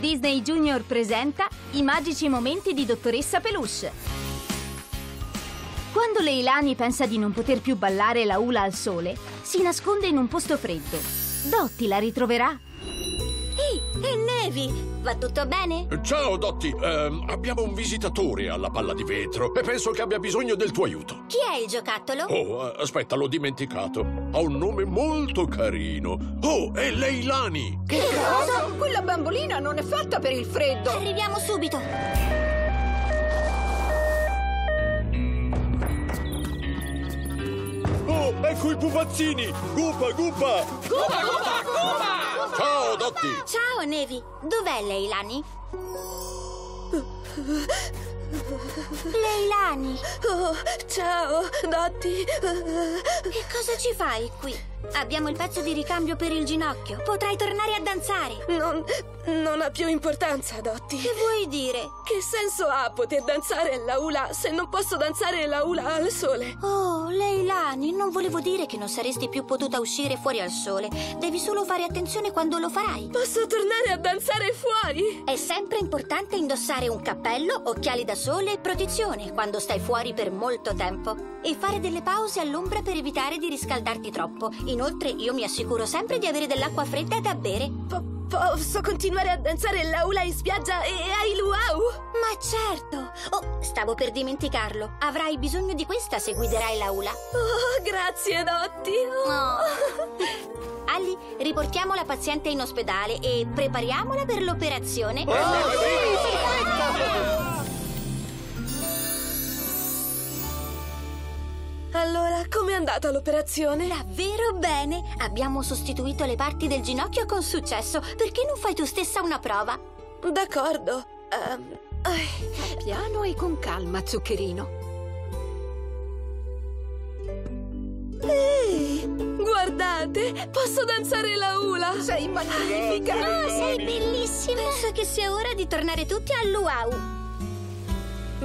Disney Junior presenta i magici momenti di Dottoressa Peluche. Quando Leilani pensa di non poter più ballare la hula al sole, si nasconde in un posto freddo. Dottie la ritroverà. Ehi, Nevi! Va tutto bene? Ciao, Dottie. Abbiamo un visitatore alla palla di vetro e penso che abbia bisogno del tuo aiuto. Chi è il giocattolo? Oh, aspetta, l'ho dimenticato. Ha un nome molto carino. Oh, è Leilani! Che cosa? Quella bambolina non è fatta per il freddo. Arriviamo subito. Oh, ecco i pupazzini! Gupa, Gupa! Gupa, Gupa, Gupa! Gupa! Ciao, Dottie! Ciao, Nevi! Dov'è Leilani? Leilani! Oh, ciao, Dottie! Che cosa ci fai qui? Abbiamo il pezzo di ricambio per il ginocchio. Potrai tornare a danzare. Non ha più importanza, Dottie. Che vuoi dire? Che senso ha poter danzare alla hula se non posso danzare alla hula al sole? Oh, Leilani, non volevo dire che non saresti più potuta uscire fuori al sole. Devi solo fare attenzione quando lo farai. Posso tornare a danzare fuori? È sempre importante indossare un cappello, occhiali da sole e protezione quando stai fuori per molto tempo. E fare delle pause all'ombra per evitare di riscaldarti troppo. Inoltre, io mi assicuro sempre di avere dell'acqua fredda da bere. Posso continuare a danzare la hula in spiaggia e ai luau? Ma certo! Oh, stavo per dimenticarlo. Avrai bisogno di questa se guiderai la hula. Oh, grazie, Dottie! Oh. Ali, riportiamo la paziente in ospedale e prepariamola per l'operazione. Oh, sì! Allora, com'è andata l'operazione? Davvero bene! Abbiamo sostituito le parti del ginocchio con successo. Perché non fai tu stessa una prova? D'accordo. Piano e con calma, zuccherino. Ehi, guardate! Posso danzare la hula! Sei magnifica! Oh, sei bellissima! Penso che sia ora di tornare tutti al luau.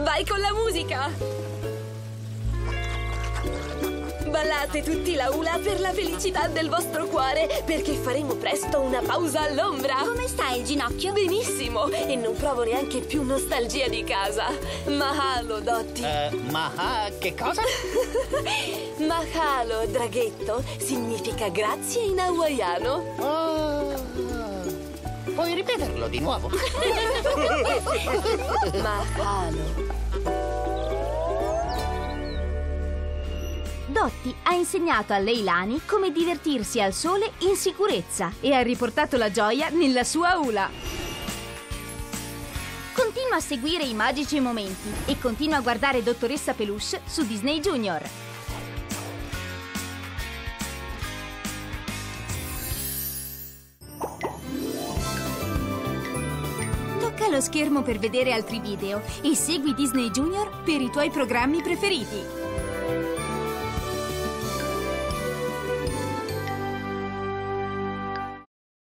Vai con la musica! Ballate tutti la hula per la felicità del vostro cuore, perché faremo presto una pausa all'ombra. Come stai, il ginocchio? Benissimo, e non provo neanche più nostalgia di casa. Mahalo, Dottie. Che cosa? Mahalo, draghetto, significa grazie in hawaiano. Puoi ripeterlo di nuovo? Mahalo. Dottie ha insegnato a Leilani come divertirsi al sole in sicurezza e ha riportato la gioia nella sua hula. Continua a seguire i magici momenti e continua a guardare Dottoressa Peluche su Disney Junior. Tocca lo schermo per vedere altri video e segui Disney Junior per i tuoi programmi preferiti.